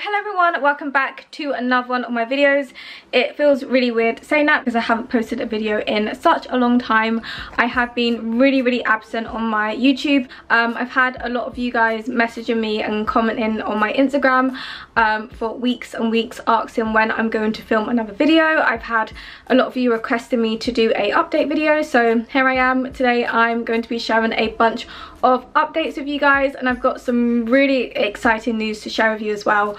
hello everyone, welcome back to another one of my videos. It feels really weird saying that because I haven't posted a video in such a long time. I have been really absent on my YouTube. I've had a lot of you guys messaging me and commenting on my Instagram for weeks and weeks asking when I'm going to film another video. I've had a lot of you requesting me to do an update video, so here I am. Today I'm going to be sharing a bunch of updates with you guys, and I've got some really exciting news to share with you as well,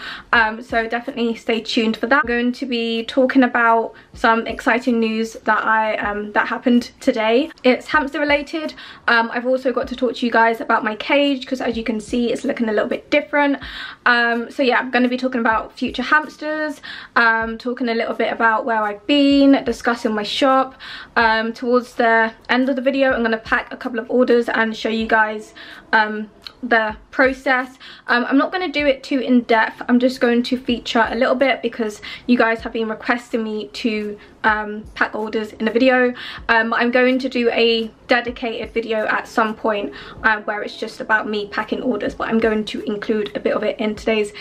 so definitely stay tuned for that. I'm going to be talking about some exciting news that that happened today. It's hamster related. I've also got to talk to you guys about my cage because, as you can see, it's looking a little bit different. So yeah, I'm going to be talking about future hamsters, talking a little bit about where I've been, discussing my shop. Towards the end of the video I'm going to pack a couple of orders and show you guys the process. I'm not going to do it too in depth. I'm just going to feature a little bit because you guys have been requesting me to pack orders in the video. I'm going to do a dedicated video at some point where it's just about me packing orders, but I'm going to include a bit of it in today's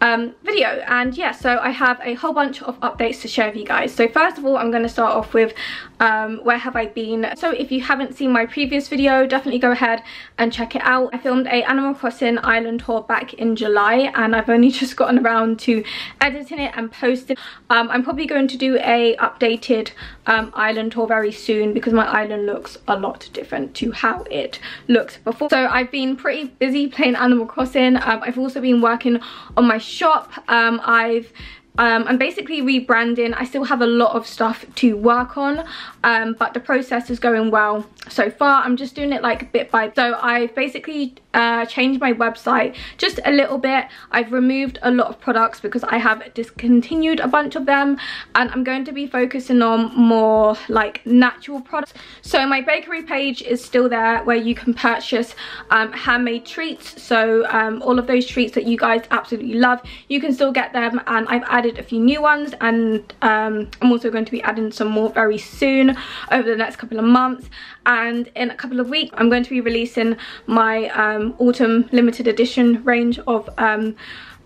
video. And yeah, so I have a whole bunch of updates to share with you guys. So first of all, I'm going to start off with where have I been. So if you haven't seen my previous video, definitely go ahead and check it out. I filmed a Animal Crossing island haul back in July, and I've only just gotten around to editing it and posting. I'm probably going to do a updated island haul very soon because my island looks a lot different to how it looked before. So I've been pretty busy playing Animal Crossing. I've also been working on my shop. I'm basically rebranding. I still have a lot of stuff to work on, but the process is going well so far. I'm just doing it like bit by bit. So I've basically changed my website just a little bit. I've removed a lot of products because I have discontinued a bunch of them, and I'm going to be focusing on more like natural products. So my bakery page is still there where you can purchase handmade treats. So all of those treats that you guys absolutely love, you can still get them, and I've added a few new ones, and I'm also going to be adding some more very soon over the next couple of months. And in a couple of weeks I'm going to be releasing my autumn limited edition range of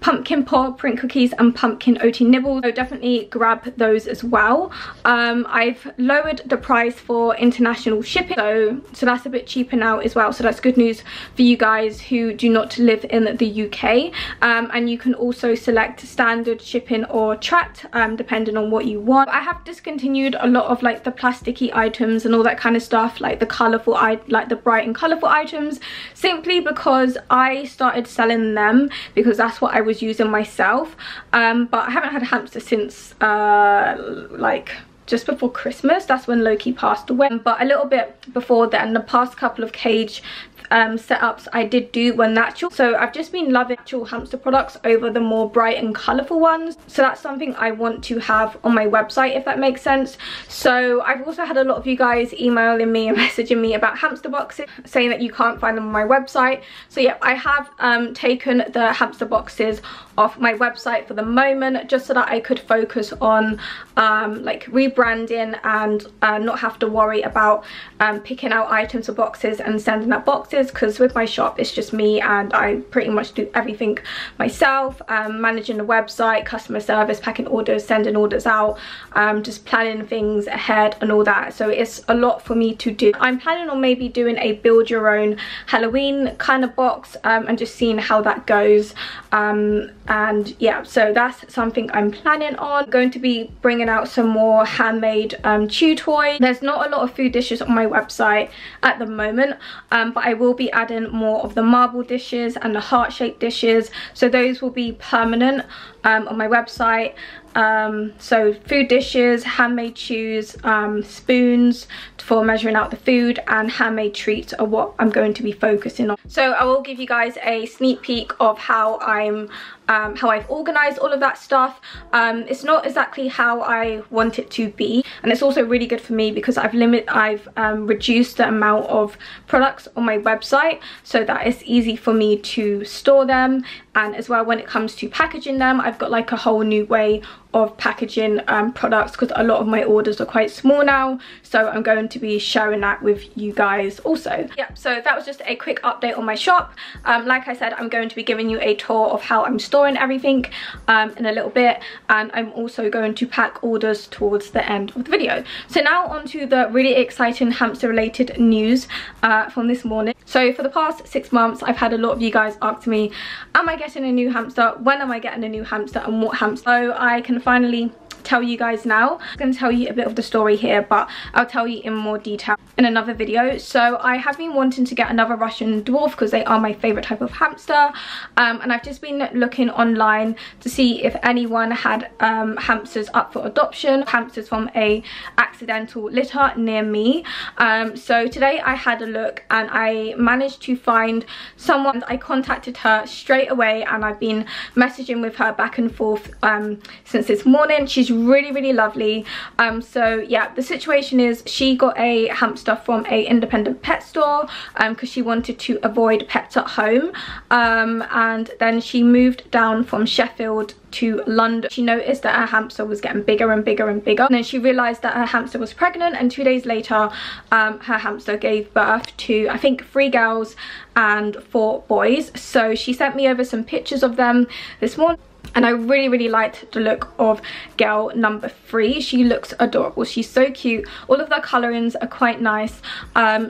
pumpkin pie, print cookies and pumpkin oaty nibbles, so definitely grab those as well. I've lowered the price for international shipping, so that's a bit cheaper now as well, so that's good news for you guys who do not live in the UK. And you can also select standard shipping or TRAT depending on what you want. I have discontinued a lot of like the plasticky items and all that kind of stuff, like the colourful, like the bright and colourful items, simply because I started selling them because that's what I was using myself. But I haven't had a hamster since like just before Christmas. That's when Loki passed away, but a little bit before then. The past couple of cage setups I did do were natural, so I've just been loving natural hamster products over the more bright and colourful ones, so that's something I want to have on my website, if that makes sense. So I've also had a lot of you guys emailing me and messaging me about hamster boxes, saying that you can't find them on my website. So yeah, I have taken the hamster boxes off my website for the moment, just so that I could focus on like rebranding and not have to worry about picking out items or boxes and sending out boxes, because with my shop it's just me and I pretty much do everything myself. Managing the website, customer service, packing orders, sending orders out, just planning things ahead and all that, so it's a lot for me to do. I'm planning on maybe doing a build your own Halloween kind of box, and just seeing how that goes. And yeah, so that's something I'm planning on. I'm going to be bringing out some more handmade chew toys. There's not a lot of food dishes on my website at the moment, but I will be adding more of the marble dishes and the heart-shaped dishes, so those will be permanent on my website. So food dishes, handmade chews, spoons for measuring out the food, and handmade treats are what I'm going to be focusing on. So I will give you guys a sneak peek of how I've organised all of that stuff. It's not exactly how I want it to be, and it's also really good for me because I've reduced the amount of products on my website so that it's easy for me to store them. And as well, when it comes to packaging them, I've got like a whole new way of packaging products because a lot of my orders are quite small now, so I'm going to be sharing that with you guys also. Yeah, so that was just a quick update on my shop. Like I said, I'm going to be giving you a tour of how I'm storing storing everything in a little bit, and I'm also going to pack orders towards the end of the video. So now on to the really exciting hamster related news from this morning. So for the past 6 months, I've had a lot of you guys ask me, am I getting a new hamster? When am I getting a new hamster, and what hamster? So I can finally tell you guys now. I'm going to tell you a bit of the story here, but I'll tell you in more detail in another video. So I have been wanting to get another Russian dwarf because they are my favorite type of hamster, and I've just been looking online to see if anyone had hamsters up for adoption, hamsters from a accidental litter near me. So today I had a look and I managed to find someone. I contacted her straight away and I've been messaging with her back and forth since this morning. She's really lovely. So yeah, the situation is she got a hamster from a independent pet store because she wanted to avoid pets at home, and then she moved down from Sheffield to London. She noticed that her hamster was getting bigger and bigger and bigger, and then she realized that her hamster was pregnant, and 2 days later her hamster gave birth to, I think, 3 girls and 4 boys. So she sent me over some pictures of them this morning, and I really liked the look of girl number 3. She looks adorable. She's so cute. All of the colorings are quite nice.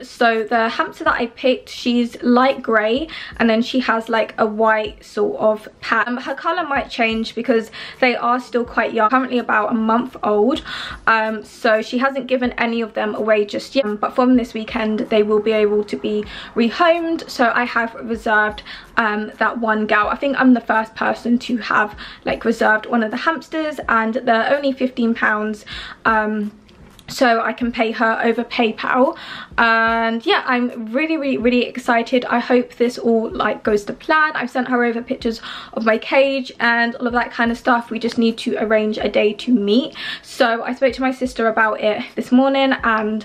So the hamster that I picked, she's light grey, and then she has like a white sort of pattern. Her color might change because they are still quite young, currently about a month old. So she hasn't given any of them away just yet, but from this weekend they will be able to be rehomed. So I have reserved that one girl. I think I'm the first person to have reserved one of the hamsters, and they're only £15, so I can pay her over PayPal. And yeah, I'm really excited. I hope this all goes to plan. I've sent her over pictures of my cage and all of that kind of stuff. We just need to arrange a day to meet. So I spoke to my sister about it this morning, and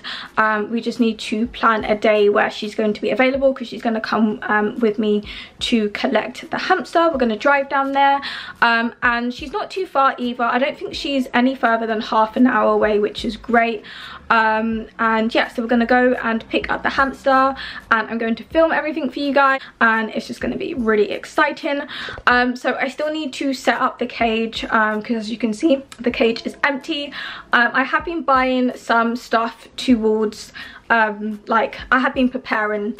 we just need to plan a day where she's going to be available, because she's going to come with me to collect the hamster. We're going to drive down there, and she's not too far either. I don't think she's any further than half an hour away, which is great. And yeah, so we're gonna go and pick up the hamster, and I'm going to film everything for you guys, and it's just gonna be really exciting. So I still need to set up the cage, because as you can see, the cage is empty. I have been buying some stuff towards I have been preparing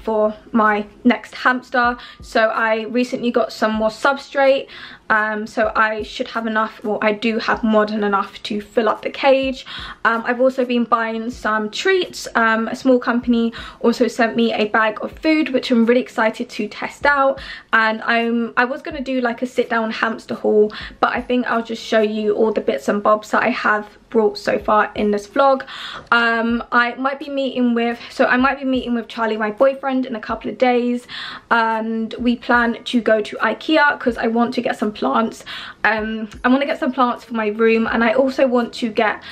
for my next hamster. So I recently got some more substrate, so I should have enough, well, I do have more than enough to fill up the cage. I've also been buying some treats. A small company also sent me a bag of food, which I'm really excited to test out, and I was going to do a sit down hamster haul, but I think I'll just show you all the bits and bobs that I have brought so far in this vlog. I might be meeting with Charlie, my boyfriend, in a couple of days, and we plan to go to IKEA because I want to get some plants. I want to get some plants for my room, and I also want to get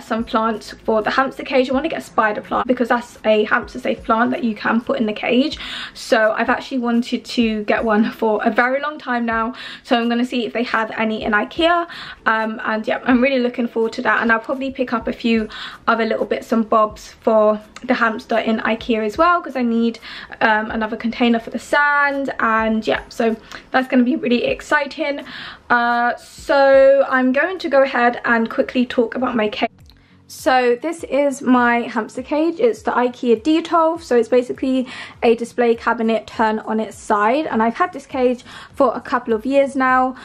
some plants for the hamster cage. I want to get a spider plant because that's a hamster safe plant that you can put in the cage. So I've actually wanted to get one for a very long time now, so I'm going to see if they have any in IKEA, and yeah, I'm really looking forward to that. And I'll probably pick up a few other little bits and bobs for the hamster in IKEA as well, because I need another container for the sand, and yeah, so that's going to be really exciting. So I'm going to go ahead and quickly talk about my cage. So this is my hamster cage. It's the IKEA Detolf, so it's basically a display cabinet turned on its side, and I've had this cage for a couple of years now.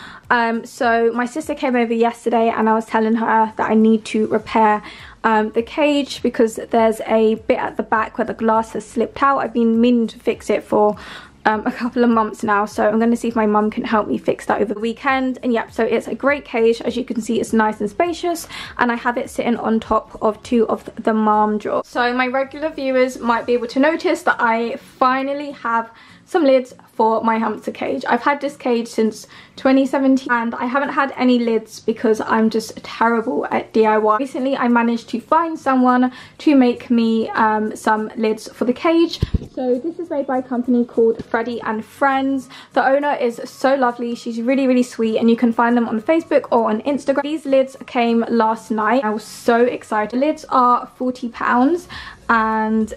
So my sister came over yesterday, and I was telling her that I need to repair the cage because there's a bit at the back where the glass has slipped out. I've been meaning to fix it for a couple of months now, so I'm going to see if my mum can help me fix that over the weekend. And yep, so it's a great cage. As you can see, it's nice and spacious, and I have it sitting on top of 2 of the marm drawers. So my regular viewers might be able to notice that I finally have some lids for my hamster cage. I've had this cage since 2017, and I haven't had any lids because I'm just terrible at DIY. Recently I managed to find someone to make me some lids for the cage. So this is made by a company called Freddie and Friends. The owner is so lovely. She's really sweet, and you can find them on Facebook or on Instagram. These lids came last night. I was so excited. The lids are £40, and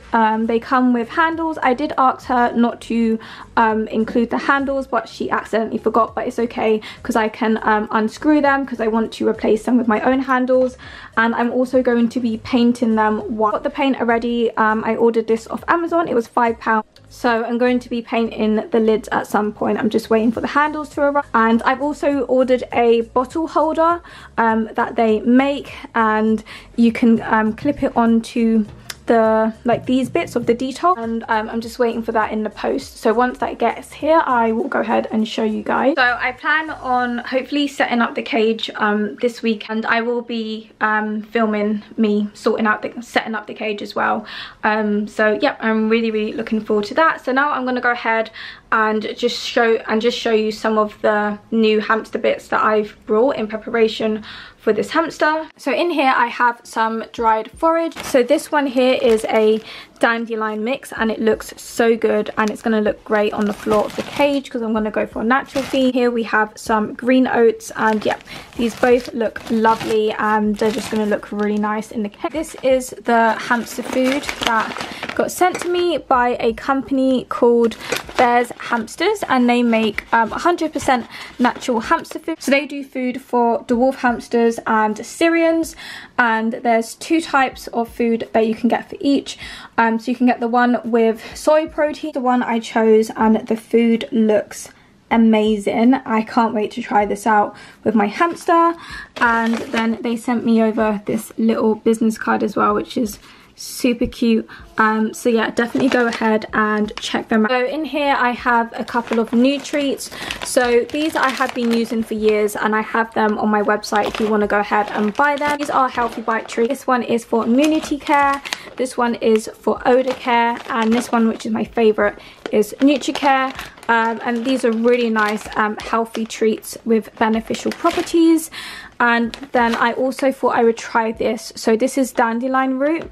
they come with handles. I did ask her not to include the handles, but she accidentally forgot, but it's okay because I can unscrew them because I want to replace them with my own handles. And I'm also going to be painting them. I got the paint already. I ordered this off Amazon. It was £5. So I'm going to be painting the lids at some point. I'm just waiting for the handles to arrive. And I've also ordered a bottle holder that they make, and you can clip it onto the these bits of the Detolf, and I'm just waiting for that in the post. So once that gets here, I will go ahead and show you guys. So I plan on hopefully setting up the cage this weekend. I will be filming me setting up the cage as well. So yeah, I'm really looking forward to that. So now I'm gonna go ahead and just show you some of the new hamster bits that I've brought in preparation for this hamster. So in here I have some dried forage. So this one here is a dandelion mix, and it looks so good, and it's going to look great on the floor of the cage because I'm going to go for a natural theme. Here we have some green oats, and yeah, these both look lovely and they're just going to look really nice in the cage. This is the hamster food that got sent to me by a company called Bears Hamsters, and they make 100% natural hamster food. So they do food for dwarf hamsters and Syrians, and there's two types of food that you can get for each. So you can get the one with soy protein, the one I chose, and the food looks amazing. I can't wait to try this out with my hamster. And then they sent me over this little business card as well, which is super cute. So yeah, definitely go ahead and check them out. So in here I have a couple of new treats. So these I have been using for years, and I have them on my website if you want to go ahead and buy them. These are Healthy Bite treats. This one is for immunity care, this one is for odor care, and this one, which is my favorite, is NutriCare. And these are really nice healthy treats with beneficial properties. And then I also thought I would try this. So this is dandelion root,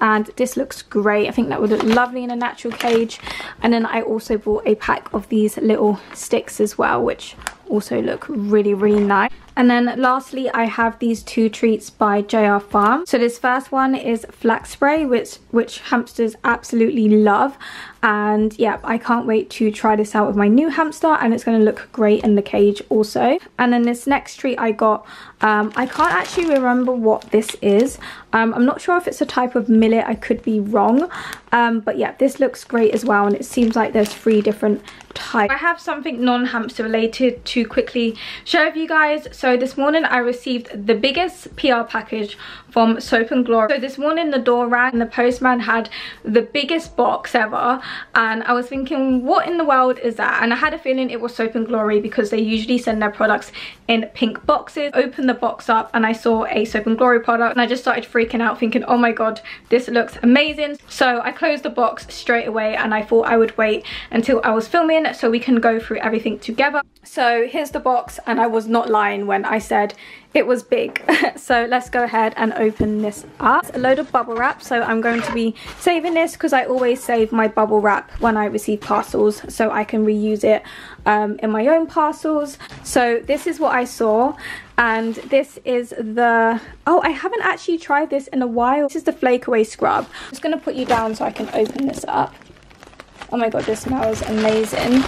and this looks great. I think that would look lovely in a natural cage. And then I also bought a pack of these little sticks as well, which also look really nice. And then lastly I have these two treats by JR Farm. So this first one is flax spray, which hamsters absolutely love, and yeah, I can't wait to try this out with my new hamster, and it's going to look great in the cage also. And then this next treat I got, I can't actually remember what this is. I'm not sure if it's a type of millet, I could be wrong, but yeah, this looks great as well, and it seems like there's 3 different types. I have something non-hamster related to quickly share with you guys. So this morning I received the biggest PR package from Soap and Glory. So this morning the door rang and the postman had the biggest box ever, and I was thinking, what in the world is that? And I had a feeling it was Soap and Glory because they usually send their products in pink boxes. Opened the box up and I saw a Soap and Glory product, and I just started freaking out thinking, oh my god, this looks amazing. So I closed the box straight away, and I thought I would wait until I was filming so we can go through everything together. So here's the box, and I was not lying when I said it was big. So let's go ahead and open this up. It's a load of bubble wrap, so I'm going to be saving this because I always save my bubble wrap when I receive parcels so I can reuse it in my own parcels. So this is what I saw, and this is the, oh, I haven't actually tried this in a while. This is the flake away scrub. I'm just going to put you down so I can open this up. Oh my god, this smells amazing.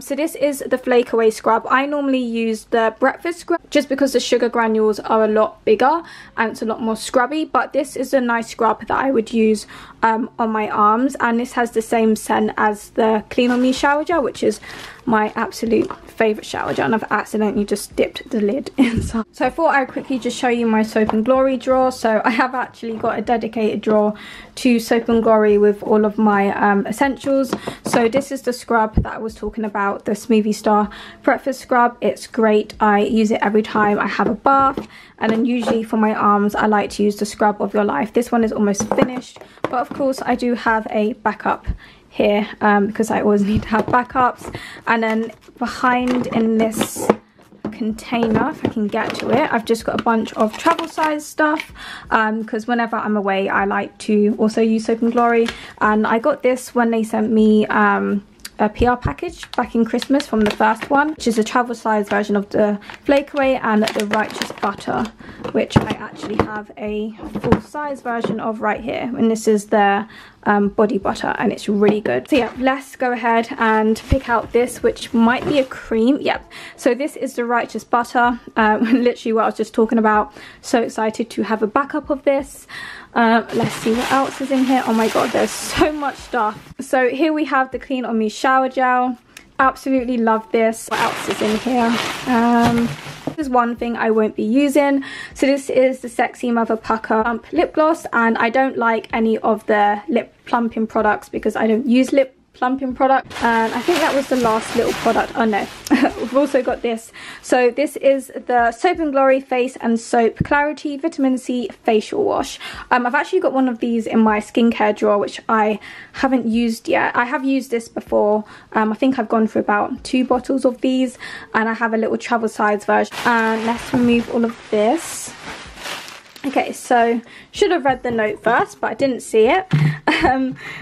So this is the flake away scrub. I normally use the breakfast scrub just because the sugar granules are a lot bigger and it's a lot more scrubby, but this is a nice scrub that I would use on my arms, and this has the same scent as the Clean On Me shower gel, which is my absolute favourite shower gel, and I've accidentally just dipped the lid inside. So I thought I'd quickly just show you my Soap and Glory drawer. So I have actually got a dedicated drawer to Soap and Glory with all of my essentials. So this is the scrub that I was talking about, the Smoothie Star breakfast scrub. It's great, I use it every time I have a bath, and then usually for my arms I like to use the Scrub of Your Life. This one is almost finished, but of course I do have a backup here because I always need to have backups. And then behind in this container, if I can get to it, I've just got a bunch of travel size stuff because whenever I'm away I like to also use Soap and Glory, and I got this when they sent me a PR package back in Christmas from the first one, which is a travel size version of the Flakeaway and the Righteous Butter, which I actually have a full size version of right here, and this is their body butter, and it's really good. So yeah, let's go ahead and pick out this, which might be a cream. Yep, so this is the Righteous Butter, literally what I was just talking about. So excited to have a backup of this. Let's see what else is in here. Oh my god, there's so much stuff. So here we have the Clean On Me shower gel, absolutely love this. What else is in here? There's one thing I won't be using. So this is the Sexy Mother Pucker Plump Lip Gloss, and I don't like any of the lip plumping products because I don't use lip plumping product. And I think that was the last little product. Oh no, we've also got this. So this is the Soap and Glory Face and Soap Clarity Vitamin C Facial Wash. I've actually got one of these in my skincare drawer, which I haven't used yet. I have used this before. I think I've gone for about 2 bottles of these, and I have a little travel size version. And let's remove all of this. Okay, so should have read the note first, but I didn't see it.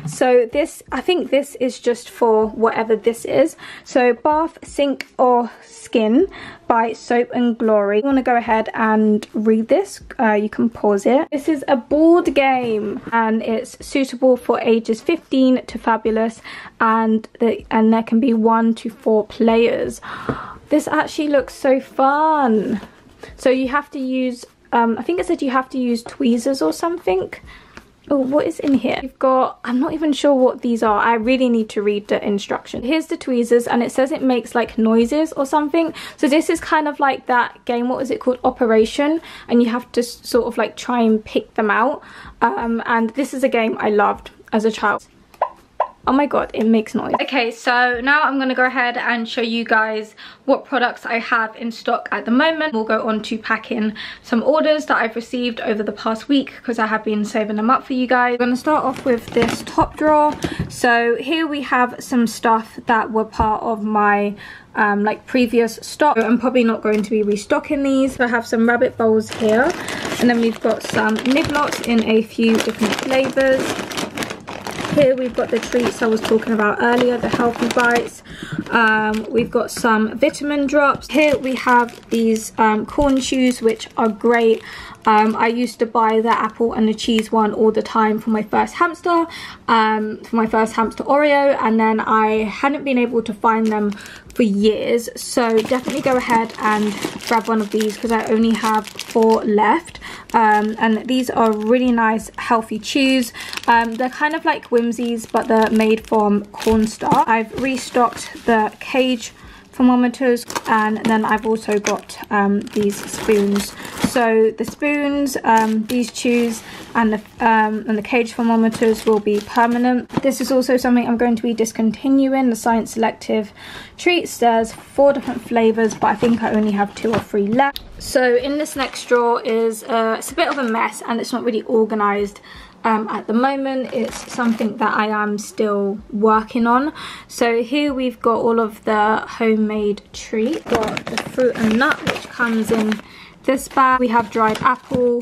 So this, I think this is just for whatever this is. So Bath, Sink or Skin by Soap and Glory. You want to go ahead and read this. You can pause it. This is a board game, and it's suitable for ages 15 to fabulous, and there can be 1 to 4 players. This actually looks so fun. So you have to use I think it said you have to use tweezers or something. Oh, what is in here? You've got, I'm not even sure what these are. I really need to read the instructions. Here's the tweezers, and it says it makes like noises or something. So this is kind of like that game, what was it called? Operation. And you have to sort of like try and pick them out. And this is a game I loved as a child. Oh my god, it makes noise. Okay, so now I'm going to go ahead and show you guys what products I have in stock at the moment. We'll go on to packing some orders that I've received over the past week because I have been saving them up for you guys. I'm going to start off with this top drawer. So here we have some stuff that were part of my like previous stock. I'm probably not going to be restocking these. So I have some rabbit bowls here, and then we've got some niblots in a few different flavours. Here we've got the treats I was talking about earlier, the Healthy Bites. We've got some vitamin drops. Here we have these corn chews, which are great. I used to buy the apple and the cheese one all the time for my first hamster, for my first hamster Oreo, and then I hadn't been able to find them for years. So definitely go ahead and grab one of these because I only have 4 left. And these are really nice healthy chews. They're kind of like Whimsies, but they're made from cornstarch. I've restocked the cage thermometers, and then I've also got these spoons. So the spoons, these chews, and the cage thermometers will be permanent. This is also something I'm going to be discontinuing, the Science Selective treats. There's 4 different flavours, but I think I only have 2 or 3 left. So in this next drawer is it's a bit of a mess, and it's not really organised at the moment. It's something that I am still working on. So here we've got all of the homemade treats. Got the fruit and nut, which comes in this bag. We have dried apple,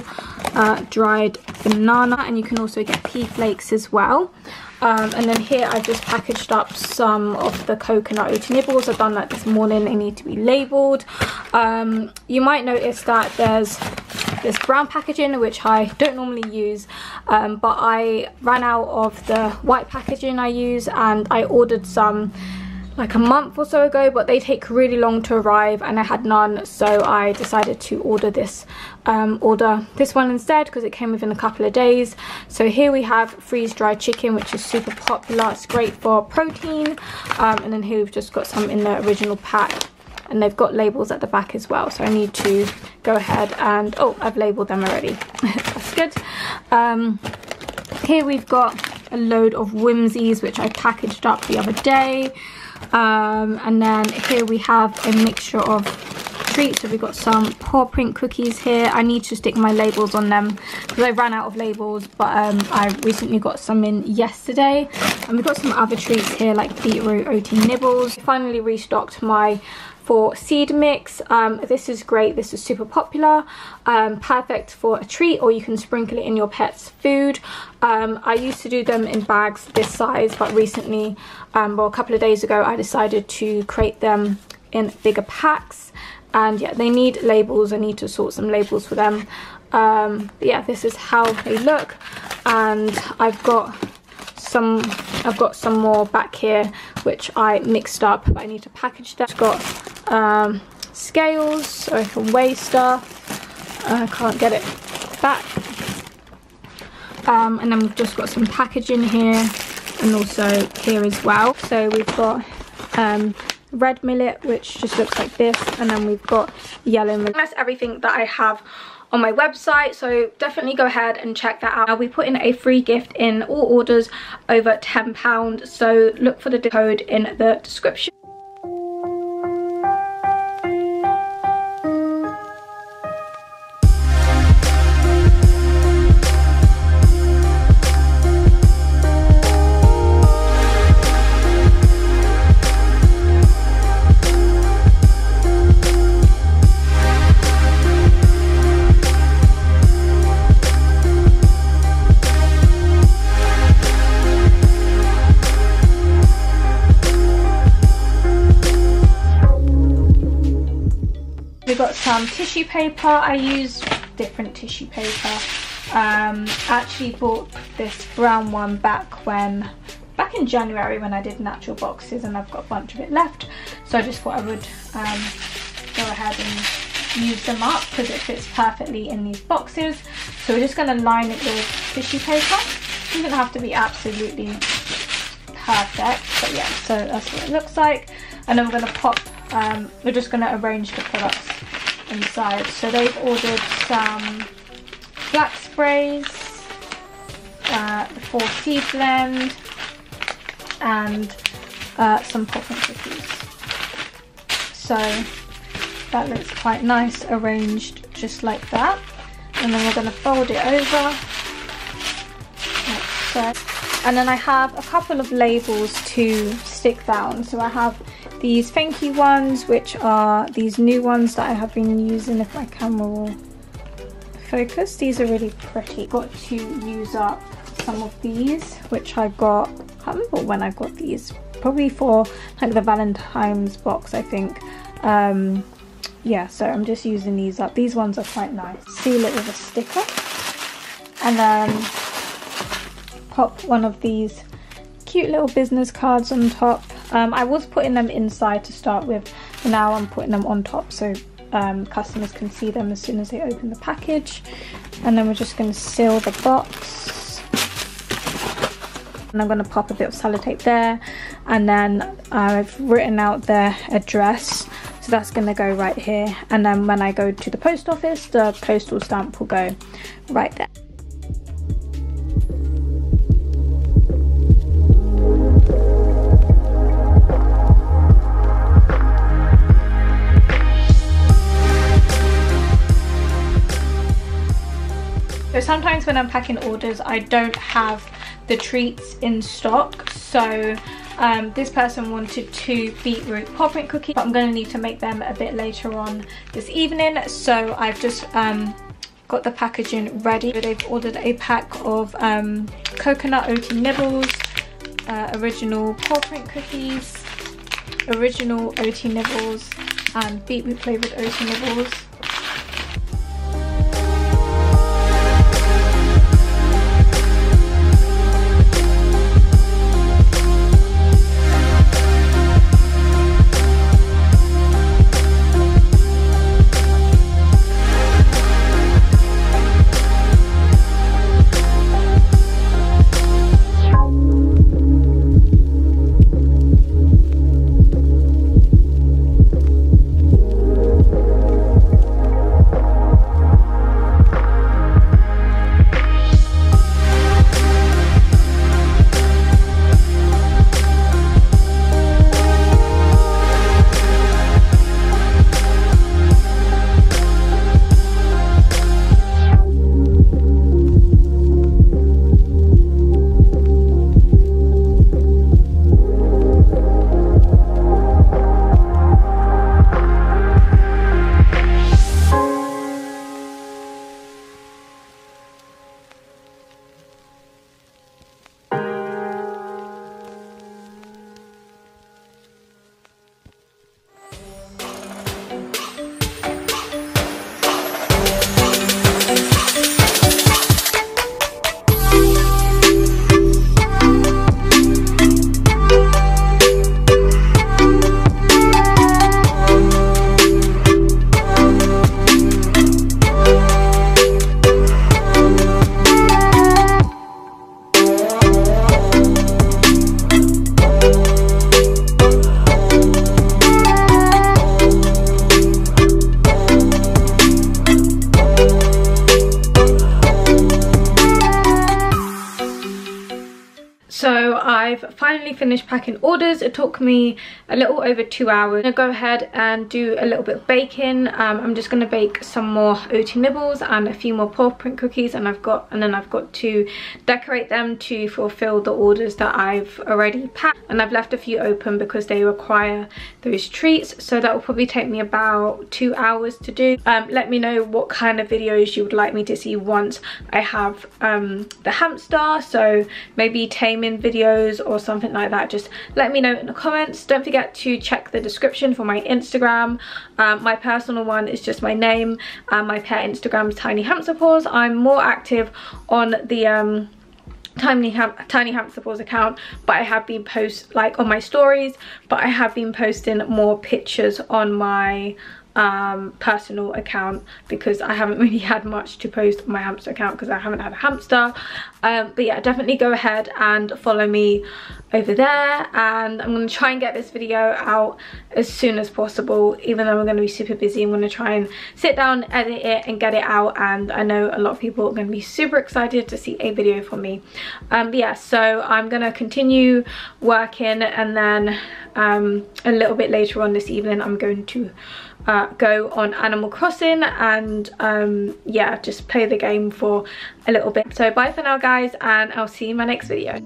dried banana, and you can also get pea flakes as well. And then here I've just packaged up some of the coconut oat nibbles. I've done that this morning. They need to be labelled. You might notice that there's this brown packaging, which I don't normally use, but I ran out of the white packaging I use, and I ordered some like a month or so ago, but they take really long to arrive, and I had none, so I decided to order this one instead because it came within a couple of days. So here we have freeze-dried chicken, which is super popular. It's great for protein, and then here we've just got some in the original pack. And they've got labels at the back as well, so I need to go ahead and, oh, I've labelled them already. That's good. Here we've got a load of Whimsies, which I packaged up the other day. And then here we have a mixture of treat. So we've got some paw print cookies here. I need to stick my labels on them because I ran out of labels, but I recently got some in yesterday. And we've got some other treats here like beetroot oatmeal nibbles. I finally restocked my for seed mix. This is great, this is super popular, perfect for a treat, or you can sprinkle it in your pet's food. I used to do them in bags this size, but recently, well, a couple of days ago, I decided to create them in bigger packs. And yeah, they need labels. I need to sort some labels for them. Yeah, this is how they look. And I've got some more back here which I mixed up, but I need to package that. I've got scales so I can weigh stuff. I can't get it back. And then we've just got some packaging here and also here as well. So we've got red millet, which just looks like this, and then we've got yellow millet. That's everything that I have on my website, so definitely go ahead and check that out. We put in a free gift in all orders over £10, so look for the code in the description. Some tissue paper. I use different tissue paper. I actually bought this brown one back in January when I did natural boxes, and I've got a bunch of it left, so I just thought I would go ahead and use them up because it fits perfectly in these boxes. So we're just going to line it with tissue paper. It doesn't have to be absolutely perfect, but yeah, so that's what it looks like. And then we're going to pop we're just going to arrange the products inside. So they've ordered some black sprays, the 4C blend, and some popcorn cookies. So that looks quite nice arranged just like that. And then we're going to fold it over like so. And then I have a couple of labels to stick down. So I have these thank you ones, which are these new ones that I have been using, if my camera will focus. These are really pretty. Got to use up some of these, which I got, I can't remember when I got these, probably for like the Valentine's box, I think. Yeah, so I'm just using these up. These ones are quite nice. Seal it with a sticker. And then pop one of these cute little business cards on top. I was putting them inside to start with, but now I'm putting them on top so customers can see them as soon as they open the package. And then we're just going to seal the box, and I'm going to pop a bit of sellotape there. And then I've written out their address, so that's going to go right here. And then when I go to the post office, the postal stamp will go right there. So sometimes when I'm packing orders, I don't have the treats in stock. So this person wanted 2 beetroot paw print cookies, but I'm going to need to make them a bit later on this evening. So I've just got the packaging ready. They've ordered a pack of coconut oatmeal nibbles, original paw print cookies, original oatmeal nibbles, and beetroot flavoured oatmeal nibbles. I've finally finished packing orders. It took me a little over 2 hours. I'm gonna go ahead and do a little bit of baking. I'm just gonna bake some more oaty nibbles and a few more paw print cookies, and then I've got to decorate them to fulfill the orders that I've already packed, and I've left a few open because they require those treats, so that will probably take me about 2 hours to do. Let me know what kind of videos you would like me to see once I have the hamster, so maybe taming videos or something like that. Just let me know in the comments. Don't forget to check the description for my Instagram. My personal one is just my name, and my pet Instagram's Tiny Hamster Paws. I'm more active on the Tiny Hamster Paws account, but I have been on my stories, but I have been posting more pictures on my personal account because I haven't really had much to post on my hamster account because I haven't had a hamster. But yeah, definitely go ahead and follow me over there, and I'm going to try and get this video out as soon as possible. Even though I'm going to be super busy, I'm going to try and sit down, edit it and get it out, and I know a lot of people are going to be super excited to see a video from me. But yeah, so I'm going to continue working, and then a little bit later on this evening I'm going to go on Animal Crossing and yeah, just play the game for a little bit. So bye for now guys, and I'll see you in my next video.